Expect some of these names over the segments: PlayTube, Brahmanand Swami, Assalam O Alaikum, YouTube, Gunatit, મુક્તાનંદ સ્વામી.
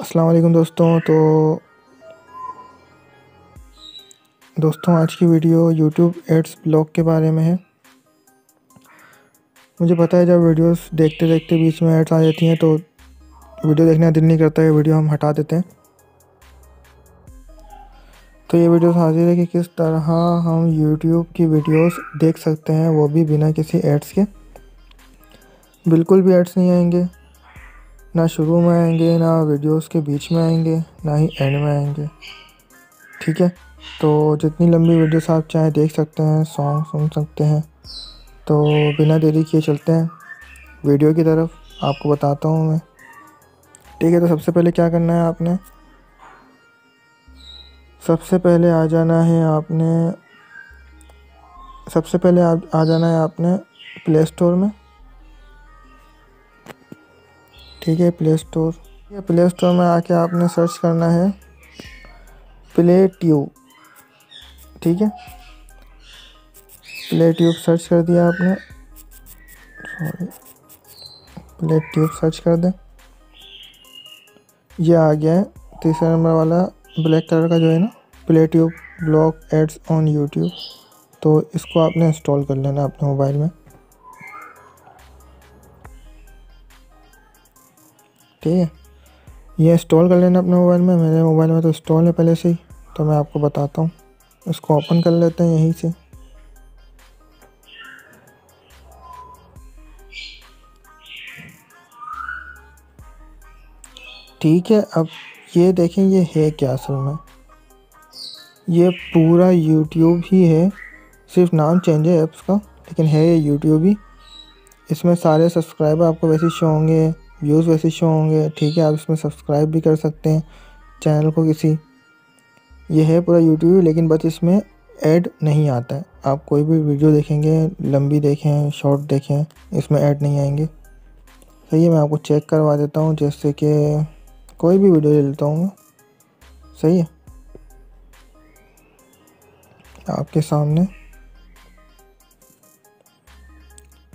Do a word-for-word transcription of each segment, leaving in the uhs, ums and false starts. अस्सलाम वालेकुम दोस्तों। तो दोस्तों आज की वीडियो YouTube एड्स ब्लॉक के बारे में है। मुझे पता है जब वीडियोस देखते देखते बीच में एड्स आ जाती हैं तो वीडियो देखने का दिल नहीं करता है, वीडियो हम हटा देते हैं। तो ये वीडियोस हाजिर है कि किस तरह हम YouTube की वीडियोस देख सकते हैं, वो भी बिना किसी एड्स के। बिल्कुल भी एड्स नहीं आएंगे, ना शुरू में आएंगे, ना वीडियोस के बीच में आएंगे, ना ही एंड में आएंगे। ठीक है, तो जितनी लंबी वीडियोस आप चाहे देख सकते हैं, सॉन्ग सुन सकते हैं। तो बिना देरी किए चलते हैं वीडियो की तरफ, आपको बताता हूँ मैं। ठीक है, तो सबसे पहले क्या करना है आपने, सबसे पहले आ जाना है आपने सबसे पहले आ, आ जाना है आपने प्ले स्टोर में। ठीक है, प्ले स्टोर या प्ले स्टोर में आके आपने सर्च करना है PlayTube। ठीक है, PlayTube सर्च कर दिया आपने, सॉरी PlayTube सर्च कर दें। ये आ गया है तीसरे नंबर वाला ब्लैक कलर का जो है ना, PlayTube block ads on YouTube। तो इसको आपने इंस्टॉल कर लेना अपने मोबाइल में। ठीक है, ये इंस्टॉल कर लेना अपने मोबाइल में। मेरे मोबाइल में तो इंस्टॉल है पहले से ही, तो मैं आपको बताता हूँ। इसको ओपन कर लेते हैं यहीं से। ठीक है, अब ये देखें ये है क्या असल में। ये पूरा YouTube ही है, सिर्फ नाम चेंज है ऐप्स का, लेकिन है ये YouTube ही। इसमें सारे सब्सक्राइबर आपको वैसे शो होंगे, व्यूज़ वैसे शो होंगे। ठीक है, आप इसमें सब्सक्राइब भी कर सकते हैं चैनल को किसी। यह है पूरा यूट्यूब, लेकिन बस इसमें ऐड नहीं आता है। आप कोई भी वीडियो देखेंगे, लंबी देखें, शॉर्ट देखें, इसमें ऐड नहीं आएंगे। सही है, मैं आपको चेक करवा देता हूँ। जैसे कि कोई भी वीडियो ले लेता हूँ। सही है, आपके सामने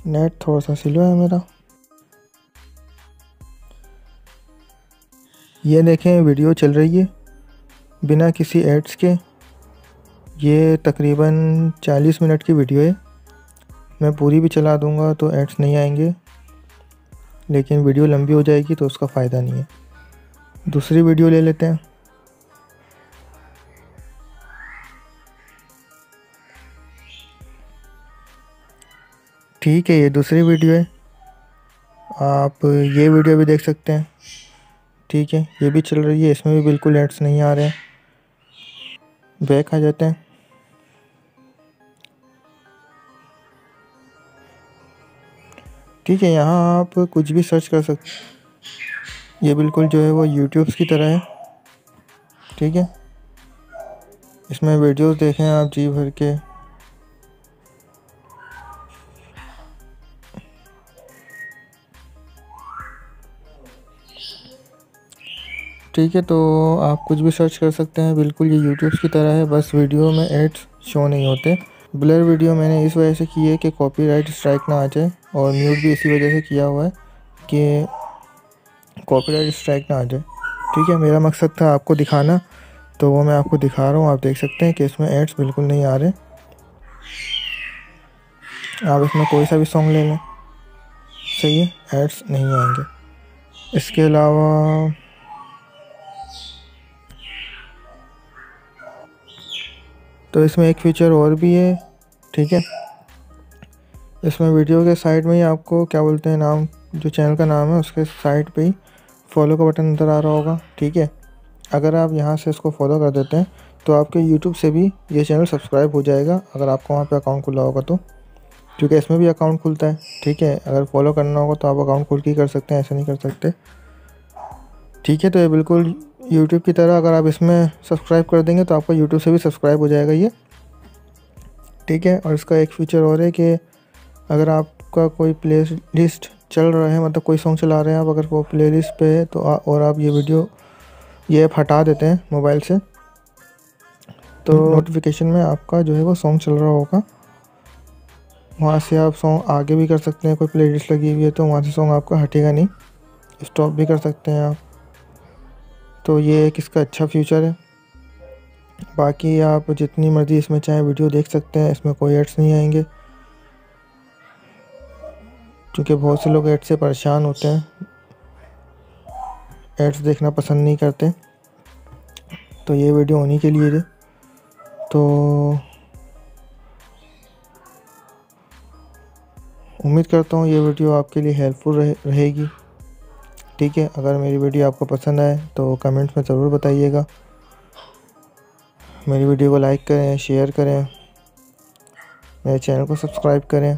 नेट थोड़ा सा स्लो है मेरा। ये देखें वीडियो चल रही है बिना किसी एड्स के। ये तकरीबन चालीस मिनट की वीडियो है। मैं पूरी भी चला दूंगा तो एड्स नहीं आएंगे, लेकिन वीडियो लंबी हो जाएगी तो उसका फ़ायदा नहीं है। दूसरी वीडियो ले लेते हैं। ठीक है, ये दूसरी वीडियो है, आप ये वीडियो भी देख सकते हैं। ठीक है, ये भी चल रही है, इसमें भी बिल्कुल एड्स नहीं आ रहे। बैक आ जाते हैं। ठीक है, यहाँ आप कुछ भी सर्च कर सकते। ये बिल्कुल जो है वो यूट्यूब की तरह है। ठीक है, इसमें वीडियोस देखें आप जी भर के। ठीक है, तो आप कुछ भी सर्च कर सकते हैं, बिल्कुल ये यूट्यूब की तरह है, बस वीडियो में एड्स शो नहीं होते। ब्लर वीडियो मैंने इस वजह से की है कि कॉपीराइट स्ट्राइक ना आ जाए, और म्यूट भी इसी वजह से किया हुआ है कि कॉपीराइट स्ट्राइक ना आ जाए। ठीक है, मेरा मकसद था आपको दिखाना, तो वो मैं आपको दिखा रहा हूँ। आप देख सकते हैं कि इसमें एड्स बिल्कुल नहीं आ रहे। आप इसमें कोई सा भी सॉन्ग ले लें, सही है, एड्स नहीं आएंगे। इसके अलावा तो इसमें एक फीचर और भी है। ठीक है, इसमें वीडियो के साइड में ही आपको क्या बोलते हैं, नाम जो चैनल का नाम है उसके साइड पे ही फॉलो का बटन नज़र आ रहा होगा। ठीक है, अगर आप यहाँ से इसको फॉलो कर देते हैं तो आपके YouTube से भी ये चैनल सब्सक्राइब हो जाएगा, अगर आपको वहाँ पे अकाउंट खुला होगा तो, क्योंकि इसमें भी अकाउंट खुलता है। ठीक है, अगर फॉलो करना होगा तो आप अकाउंट खुल के कर सकते हैं, ऐसे नहीं कर सकते। ठीक है, तो ये बिल्कुल यूट्यूब की तरह, अगर आप इसमें सब्सक्राइब कर देंगे तो आपका यूट्यूब से भी सब्सक्राइब हो जाएगा ये। ठीक है, और इसका एक फीचर और है कि अगर आपका कोई प्ले लिस्ट चल रहा है, मतलब कोई सॉन्ग चला रहे हैं आप, अगर वो प्ले लिस्ट पर है तो आ, और आप ये वीडियो ये ऐप हटा देते हैं मोबाइल से, तो नोटिफिकेशन में आपका जो है वो सॉन्ग चल रहा होगा। वहाँ से आप सॉन्ग आगे भी कर सकते हैं। कोई प्ले लिस्ट लगी हुई है तो वहाँ से सॉन्ग आपका हटेगा नहीं, स्टॉप भी कर सकते हैं आप। तो ये एक इसका अच्छा फ्यूचर है। बाकी आप जितनी मर्ज़ी इसमें चाहें वीडियो देख सकते हैं, इसमें कोई एड्स नहीं आएंगे, क्योंकि बहुत से लोग एड्स से परेशान होते हैं, एड्स देखना पसंद नहीं करते। तो ये वीडियो उन्हीं के लिए है। तो उम्मीद करता हूँ ये वीडियो आपके लिए हेल्पफुल रहे, रहेगी ठीक है। अगर मेरी वीडियो आपको पसंद आए तो कमेंट्स में ज़रूर बताइएगा। मेरी वीडियो को लाइक करें, शेयर करें, मेरे चैनल को सब्सक्राइब करें।